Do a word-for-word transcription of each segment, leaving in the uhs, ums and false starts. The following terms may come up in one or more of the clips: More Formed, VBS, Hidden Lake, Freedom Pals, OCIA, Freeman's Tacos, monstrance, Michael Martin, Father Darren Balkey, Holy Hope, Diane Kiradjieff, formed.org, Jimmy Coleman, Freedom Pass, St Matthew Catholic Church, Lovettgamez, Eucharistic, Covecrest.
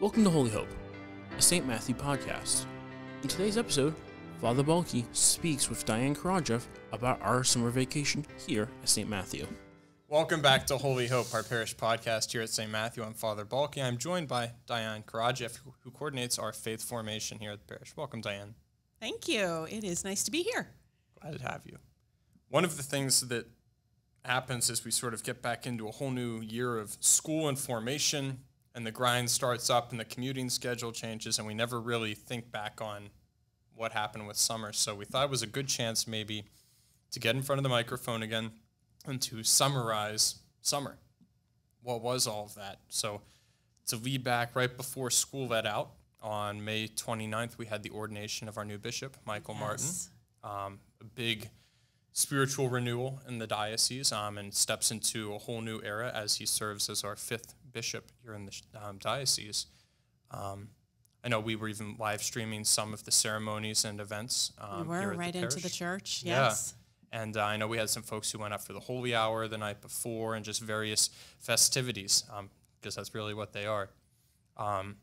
Welcome to Holy Hope, a Saint Matthew podcast. In today's episode, Father Balkey speaks with Diane Kiradjieff about our summer vacation here at Saint Matthew. Welcome back to Holy Hope, our parish podcast here at Saint Matthew. I'm Father Balkey. I'm joined by Diane Kiradjieff, who coordinates our faith formation here at the parish. Welcome, Diane. Thank you. It is nice to be here. Glad to have you. One of the things that happens as we sort of get back into a whole new year of school and formation, and the grind starts up, and the commuting schedule changes, and we never really think back on what happened with summer. So we thought it was a good chance maybe to get in front of the microphone again and to summarize summer. What was all of that? So to lead back right before school let out, on May twenty-ninth, we had the ordination of our new bishop, Michael yes. Martin, um, a big spiritual renewal in the diocese, um, and steps into a whole new era as he serves as our fifth bishop here in the um, diocese. Um, I know we were even live streaming some of the ceremonies and events. Um, we were here at right the into the church, yes. Yeah. And uh, I know we had some folks who went up for the Holy Hour the night before and just various festivities, um, because that's really what they are. Um,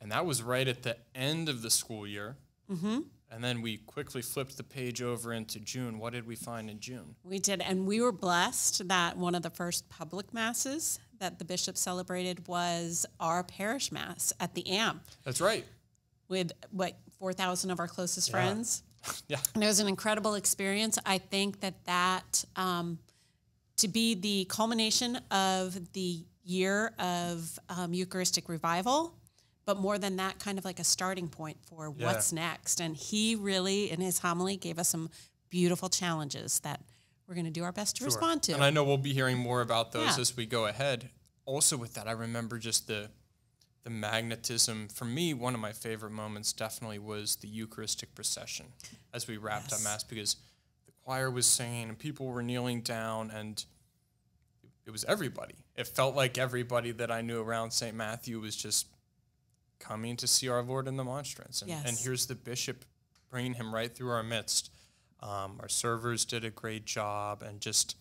and that was right at the end of the school year. Mm-hmm. And then we quickly flipped the page over into June. What did we find in June? We did, and we were blessed that one of the first public masses that the bishop celebrated was our parish mass at the A M P. That's right. With, what, four thousand of our closest yeah. friends. Yeah. And it was an incredible experience. I think that that, um, to be the culmination of the year of um, Eucharistic revival, but more than that, kind of like a starting point for yeah. what's next. And he really, in his homily, gave us some beautiful challenges that we're going to do our best to sure. respond to. And I know we'll be hearing more about those yeah. as we go ahead. Also with that, I remember just the the magnetism. For me, one of my favorite moments definitely was the Eucharistic procession as we wrapped yes. up Mass, because the choir was singing and people were kneeling down, and it was everybody. It felt like everybody that I knew around Saint Matthew was just coming to see our Lord in the monstrance. And, yes. and here's the bishop bringing him right through our midst. Um, our servers did a great job, and just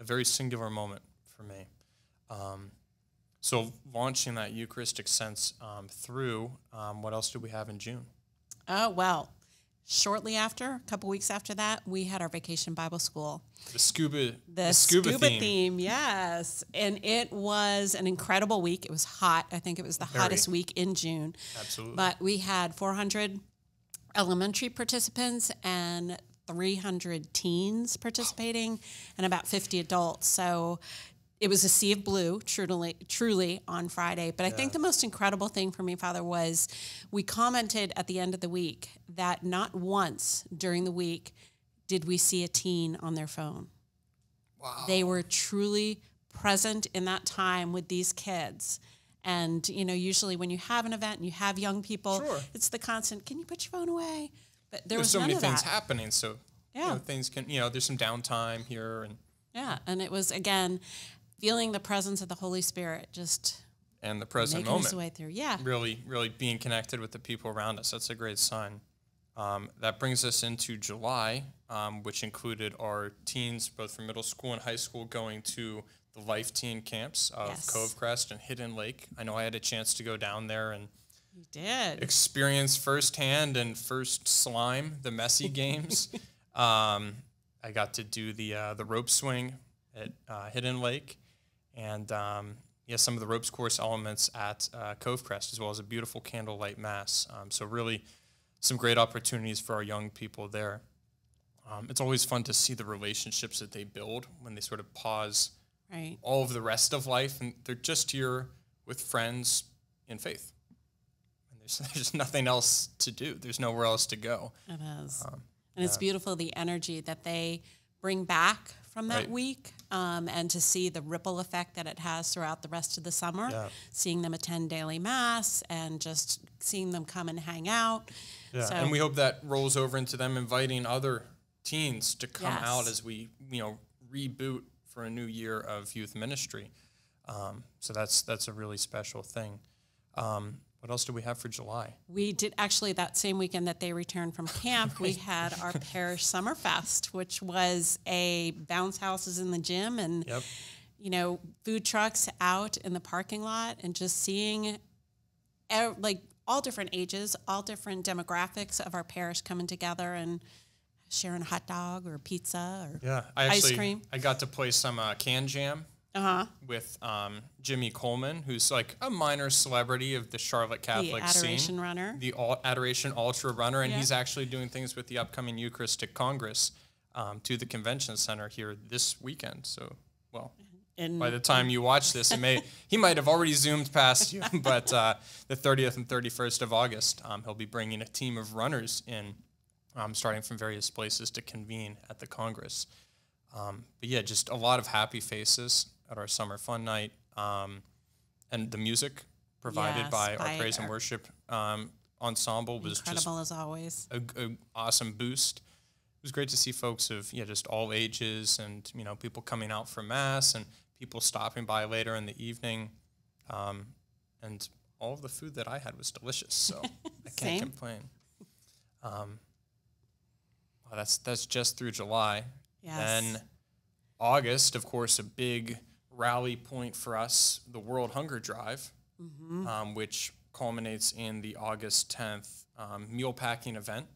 a very singular moment for me. Um, so launching that Eucharistic sense um, through, um, what else did we have in June? Oh, well, shortly after, a couple weeks after that, we had our vacation Bible school. The scuba, the the scuba, scuba theme. theme, yes. And it was an incredible week. It was hot. I think it was the very. hottest week in June. Absolutely. But we had four hundred elementary participants and three hundred teens participating, and about fifty adults. So it was a sea of blue, truly, truly on Friday. But yeah. I think the most incredible thing for me, Father, was we commented at the end of the week that not once during the week did we see a teen on their phone. Wow. They were truly present in that time with these kids. And, you know, usually when you have an event and you have young people, sure. it's the constant, can you put your phone away? But there there's was so none many of things that. happening. So yeah. you know, things can, you know, there's some downtime here. And yeah. And it was, again, feeling the presence of the Holy Spirit, just and the present moment his way through. Yeah. Really, really being connected with the people around us. That's a great sign. Um, that brings us into July, um, which included our teens, both from middle school and high school, going to the Life Teen camps of yes. Covecrest and Hidden Lake. I know I had a chance to go down there and you did. experience firsthand and first slime, the messy games. um, I got to do the uh, the rope swing at uh, Hidden Lake, and um, yeah, some of the ropes course elements at uh, Covecrest, as well as a beautiful candlelight mass. Um, so really some great opportunities for our young people there. Um, it's always fun to see the relationships that they build when they sort of pause Right. all of the rest of life, and they're just here with friends in faith. And there's, there's nothing else to do. There's nowhere else to go. It is. Um, and yeah. it's beautiful, the energy that they bring back from that right. week, um, and to see the ripple effect that it has throughout the rest of the summer, yeah. seeing them attend daily Mass and just seeing them come and hang out. Yeah. So, and we hope that rolls over into them inviting other teens to come yes. out as we, you know, reboot for a new year of youth ministry. Um, so that's that's a really special thing. Um, what else do we have for July? We did actually, that same weekend that they returned from camp, we had our parish summer fest, which was a bounce houses in the gym and, yep. you know, food trucks out in the parking lot, and just seeing like all different ages, all different demographics of our parish coming together and sharing a hot dog or pizza or yeah, I actually, ice cream. I got to play some uh, can jam uh-huh. with um, Jimmy Coleman, who's like a minor celebrity of the Charlotte Catholic scene. The Adoration Runner. The Al Adoration Ultra Runner, and yeah. he's actually doing things with the upcoming Eucharistic Congress um, to the Convention Center here this weekend. So, well... And by the time you watch this, it may he might have already zoomed past you. But uh, the thirtieth and thirty-first of August, um, he'll be bringing a team of runners in, um, starting from various places to convene at the Congress. Um, but yeah, just a lot of happy faces at our summer fun night, um, and the music provided yes, by, by our praise our and worship um, ensemble was incredible just as always. A, a awesome boost. It was great to see folks of yeah just all ages, and you know people coming out for Mass and people stopping by later in the evening, um, and all of the food that I had was delicious, so I can't complain. Um, well, that's that's just through July. Yes. Then August, of course, a big rally point for us, the World Hunger Drive, mm-hmm. um, which culminates in the August tenth um, meal packing event.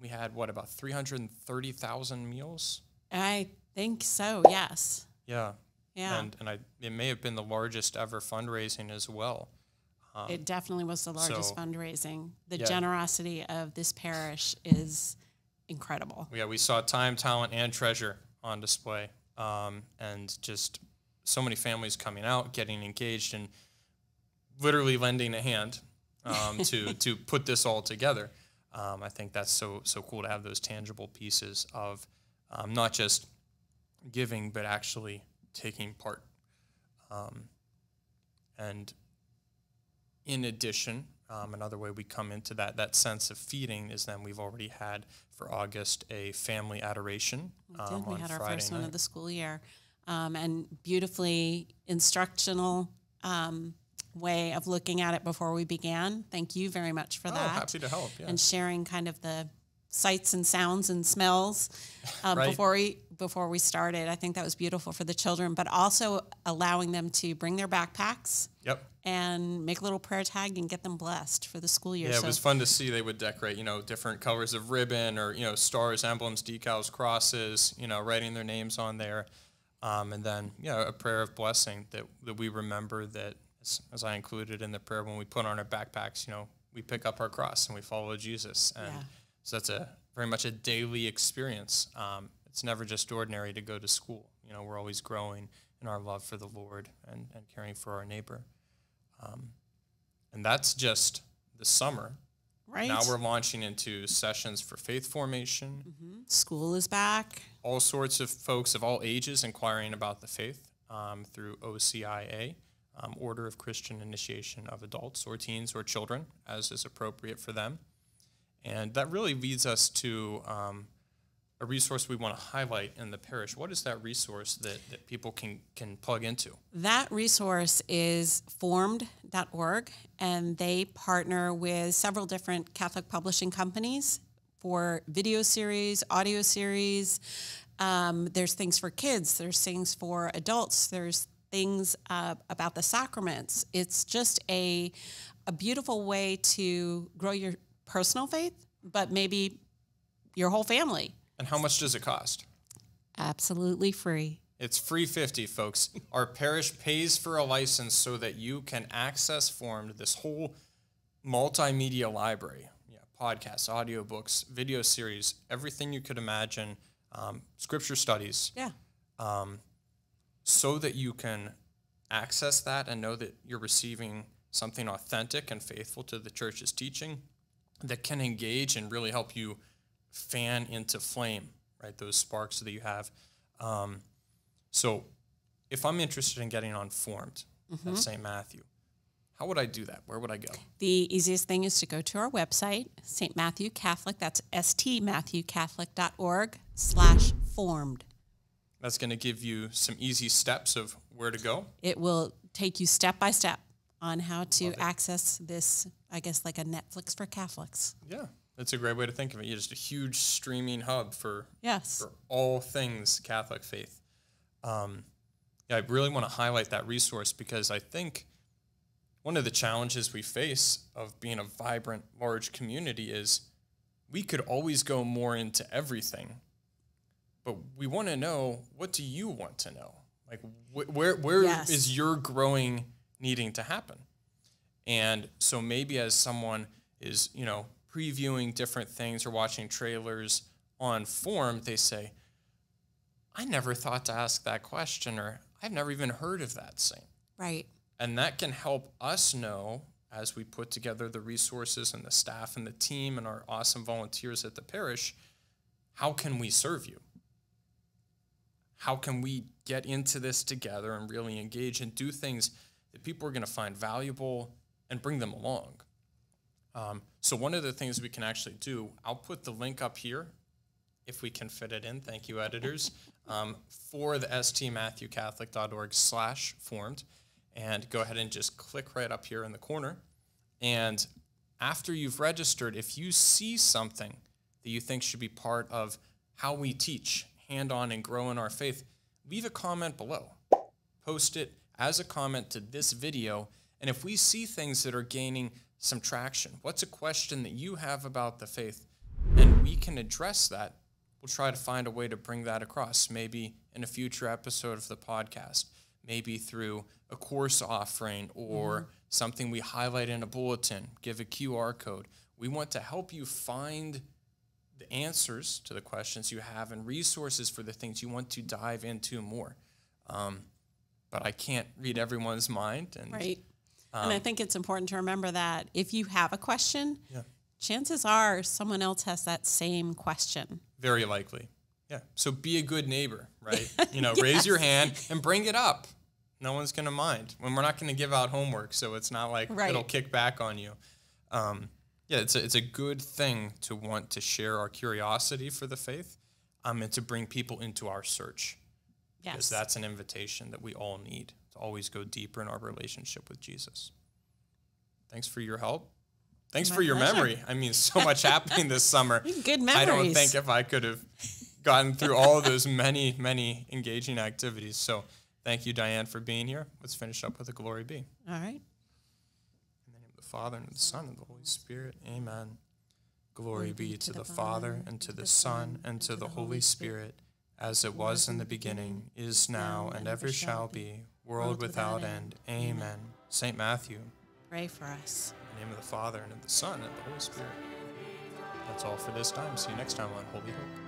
We had, what, about three hundred thirty thousand meals? I think so, yes. Yeah. Yeah. And, and I, it may have been the largest ever fundraising as well. Um, it definitely was the largest so, fundraising. The yeah. generosity of this parish is incredible. Yeah, we saw time, talent, and treasure on display. Um, and just so many families coming out, getting engaged, and literally lending a hand um, to, to put this all together. Um, I think that's so so cool to have those tangible pieces of um, not just giving, but actually taking part. Um, and in addition, um, another way we come into that, that sense of feeding is then we've already had for August a family adoration. We did. Um, we on had our Friday first night. One of the school year. Um, and beautifully instructional um way of looking at it before we began. Thank you very much for oh, that. Happy to help. Yeah. And sharing kind of the sights and sounds and smells uh, right. before we before we started. I think that was beautiful for the children, but also allowing them to bring their backpacks yep. and make a little prayer tag and get them blessed for the school year. Yeah, so it was fun to see. They would decorate, you know, different colors of ribbon or, you know, stars, emblems, decals, crosses, you know, writing their names on there. Um, and then, you know, a prayer of blessing that, that we remember that, as I included in the prayer, when we put on our backpacks, you know, we pick up our cross and we follow Jesus. And yeah. so that's a very much a daily experience. Um, it's never just ordinary to go to school. You know, we're always growing in our love for the Lord and, and caring for our neighbor. Um, and that's just the summer. Right. Now we're launching into sessions for faith formation. Mm-hmm. School is back. All sorts of folks of all ages inquiring about the faith um, through O C I A. Um, order of Christian Initiation of adults or teens or children, as is appropriate for them. And that really leads us to um, a resource we want to highlight in the parish. What is that resource that, that people can, can plug into? That resource is formed dot org, and they partner with several different Catholic publishing companies for video series, audio series. Um, there's things for kids. There's things for adults. There's things uh, about the sacraments. It's just a, a beautiful way to grow your personal faith, but maybe your whole family. And how much does it cost? Absolutely free. It's free fifty, folks. Our parish pays for a license so that you can access Formed, this whole multimedia library, yeah, podcasts, audiobooks, video series, everything you could imagine, um, scripture studies. Yeah. Um, so that you can access that and know that you're receiving something authentic and faithful to the church's teaching that can engage and really help you fan into flame, right? Those sparks that you have. Um, so if I'm interested in getting on Formed mm-hmm. at Saint Matthew, how would I do that? Where would I go? The easiest thing is to go to our website, St Matthew Catholic, that's S T matthew catholic dot org slash formed. That's going to give you some easy steps of where to go. It will take you step by step on how to access this, I guess, like a Netflix for Catholics. Yeah, that's a great way to think of it. You're just a huge streaming hub for, yes. for all things Catholic faith. Um, yeah, I really want to highlight that resource because I think one of the challenges we face of being a vibrant, large community is we could always go more into everything, but we want to know, what do you want to know? Like, wh where where yes. is your growing needing to happen? And so maybe as someone is, you know, previewing different things or watching trailers on form, they say, I never thought to ask that question, or I've never even heard of that saint. Right. And that can help us know, as we put together the resources and the staff and the team and our awesome volunteers at the parish, how can we serve you? How can we get into this together and really engage and do things that people are going to find valuable and bring them along? Um, so one of the things we can actually do, I'll put the link up here, if we can fit it in, thank you, editors, um, for the S T matthew catholic dot org slash formed. And go ahead and just click right up here in the corner. And after you've registered, if you see something that you think should be part of how we teach, hand on, and grow in our faith, leave a comment below. Post it as a comment to this video. And if we see things that are gaining some traction, what's a question that you have about the faith, and we can address that, we'll try to find a way to bring that across, maybe in a future episode of the podcast, maybe through a course offering or mm-hmm. something we highlight in a bulletin, give a Q R code. We want to help you find the answers to the questions you have and resources for the things you want to dive into more. Um, but I can't read everyone's mind. And, right. Um, and I think it's important to remember that if you have a question, yeah. chances are someone else has that same question. Very likely. Yeah. So be a good neighbor, right? You know, yes. raise your hand and bring it up. No one's going to mind. When we're not going to give out homework, so it's not like right. it'll kick back on you. Um, yeah, it's a, it's a good thing to want to share our curiosity for the faith um, and to bring people into our search. Yes. Because that's an invitation that we all need to always go deeper in our relationship with Jesus. Thanks for your help. Thanks My for your pleasure. memory. I mean, so much happening this summer. Good memories. I don't think if I could have gotten through all of those many, many engaging activities. So thank you, Diane, for being here. Let's finish up with a glory be. All right. In the name of the Father, and of the Son, and of the Holy Spirit. Amen. Glory, glory be to, to the, the Father, Father, and to the Son, and to the, the Holy Spirit, Spirit, as it was in the beginning, is now, and, and ever shall be, world without end. end. Amen. Saint Matthew, pray for us. In the name of the Father, and of the Son, and of the Holy Spirit. That's all for this time. See you next time on Holy Hope.